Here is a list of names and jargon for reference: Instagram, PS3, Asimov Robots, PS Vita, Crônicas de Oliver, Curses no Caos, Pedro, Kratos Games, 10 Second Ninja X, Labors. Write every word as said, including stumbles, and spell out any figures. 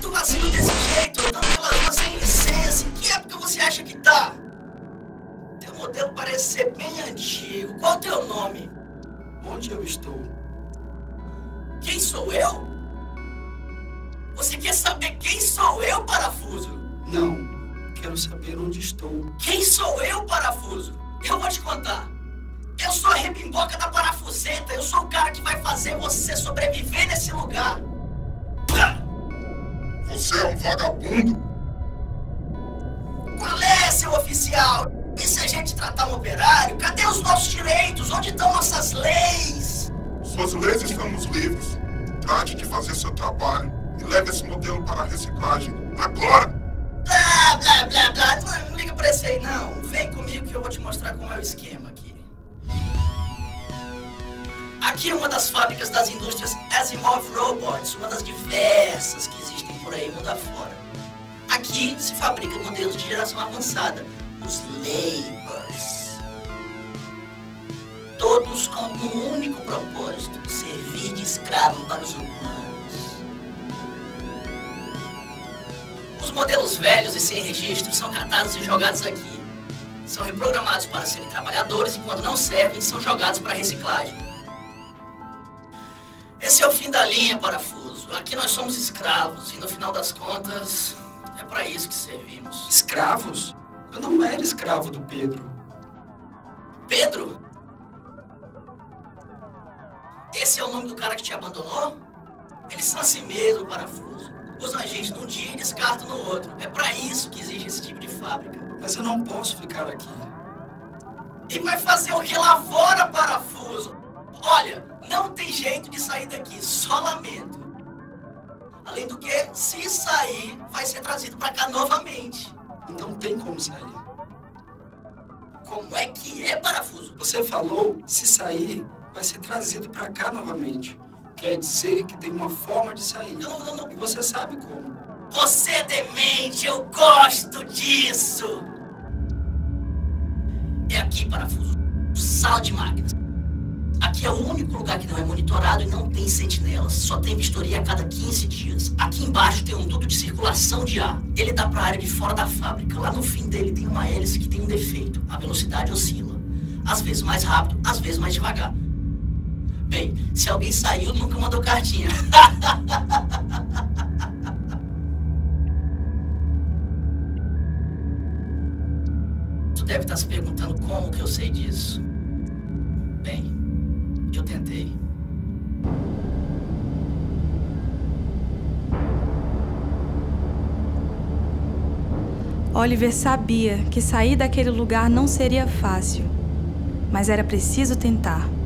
muito vacilo desse jeito, eu tô reclamando sem licença. Em que época você acha que tá? Teu modelo parece ser bem antigo. Qual o teu nome? Onde eu estou? Quem sou eu? Você quer saber quem sou eu, parafuso? Não, quero saber onde estou. Quem sou eu, parafuso? Eu vou te contar. Eu sou a rebimboca da parafuseta. Eu sou o cara que vai fazer você sobreviver nesse lugar. Você é um vagabundo? Qual é, seu oficial? E se a gente tratar um operário? Cadê os nossos direitos? Onde estão nossas leis? Suas leis estão nos livros. Trate de fazer seu trabalho e leve esse modelo para a reciclagem. Agora! Blá, blá, blá, blá. Não, não liga pra esse aí, não. Vem comigo que eu vou te mostrar como é o esquema aqui. Aqui é uma das fábricas das indústrias Asimov Robots, uma das diversas que existem por aí mundo afora. Aqui se fabrica modelos de geração avançada, os Labors. Todos com um único propósito, servir de escravo para os humanos. Os modelos velhos e sem registro são catados e jogados aqui. São reprogramados para serem trabalhadores e quando não servem, são jogados para reciclagem. Esse é o fim da linha, parafuso. Aqui nós somos escravos, e no final das contas, é para isso que servimos. Escravos? Eu não era escravo do Pedro. Pedro? Esse é o nome do cara que te abandonou? Eles são assim mesmo, parafuso. Usam a gente num dia e descartam no outro. É para isso que existe esse tipo de fábrica. Mas eu não posso ficar aqui. E vai fazer o que lá fora, parafuso? Olha, não tem jeito de sair daqui, só lamento. Além do que, se sair, vai ser trazido pra cá novamente. Não tem como sair. Como é que é, parafuso? Você falou, se sair, vai ser trazido pra cá novamente. Quer dizer que tem uma forma de sair. Não, não, não. E você sabe como. Você é demente, eu gosto disso. É aqui, parafuso. Sala de máquinas. Aqui é o único lugar que não é monitorado e não tem sentinelas. Só tem vistoria a cada quinze dias. Aqui embaixo tem um duto de circulação de ar. Ele dá para a área de fora da fábrica. Lá no fim dele tem uma hélice que tem um defeito. A velocidade oscila. Às vezes mais rápido, às vezes mais devagar. Bem, se alguém saiu, nunca mandou cartinha. Tu deve estar se perguntando como que eu sei disso. Bem... eu tentei. Oliver sabia que sair daquele lugar não seria fácil, mas era preciso tentar.